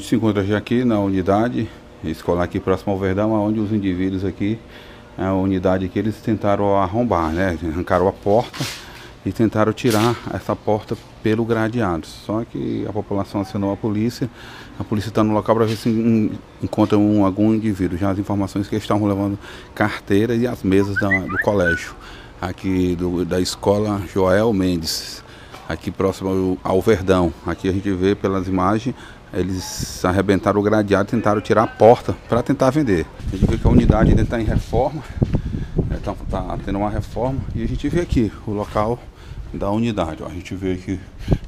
gente se encontra já aqui na unidade escolar aqui próximo ao Verdão, onde os indivíduos aqui, a unidade que eles tentaram arrombar, né? Arrancaram a porta e tentaram tirar essa porta pelo gradeado. Só que a população acionou a polícia. A polícia está no local para ver se encontra algum indivíduo. Já as informações que eles estavam levando carteira e as mesas do colégio, aqui da escola Joel Mendes, aqui próximo ao Verdão. Aqui a gente vê pelas imagens, eles arrebentaram o gradeado e tentaram tirar a porta para tentar vender. A gente vê que a unidade ainda está em reforma, está tendo uma reforma, e a gente vê aqui o local da unidade. Ó, a gente vê que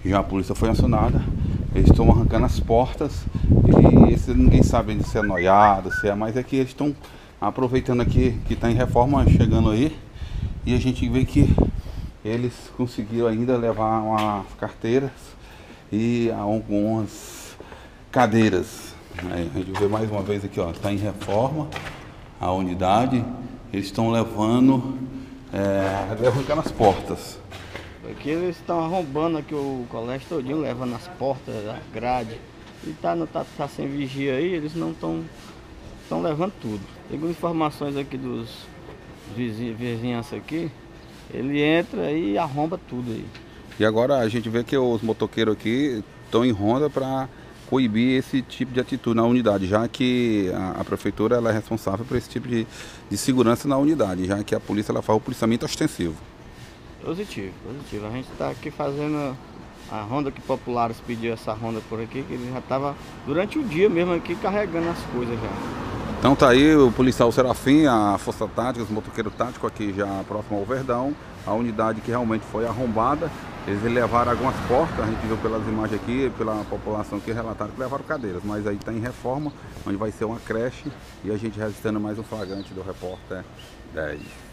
já a polícia foi acionada, eles estão arrancando as portas e ninguém sabe se é noiado, se é, mas é que eles estão aproveitando aqui que está em reforma, chegando aí, e a gente vê que eles conseguiram ainda levar umas carteiras e algumas cadeiras. Aí a gente vê mais uma vez aqui, ó, está em reforma a unidade, eles estão levando, arrancando as portas. Aqui eles estão arrombando aqui o colégio todinho, levando as portas, a grade. E tá sem vigia aí, eles não estão levando tudo. Segundo informações aqui dos vizinhança aqui, ele entra e arromba tudo aí. E agora a gente vê que os motoqueiros aqui estão em ronda para coibir esse tipo de atitude na unidade, já que a prefeitura ela é responsável por esse tipo de segurança na unidade, já que a polícia ela faz o policiamento ostensivo. Positivo, positivo. A gente está aqui fazendo a ronda que Populares pediu, essa ronda por aqui, que ele já estava durante o dia mesmo aqui carregando as coisas já. Então tá aí o policial Serafim, a Força Tática, os motoqueiros táticos aqui já próximo ao Verdão, a unidade que realmente foi arrombada. Eles levaram algumas portas, a gente viu pelas imagens aqui, pela população que relataram que levaram cadeiras, mas aí está em reforma, onde vai ser uma creche, e a gente registrando mais um flagrante do repórter 10.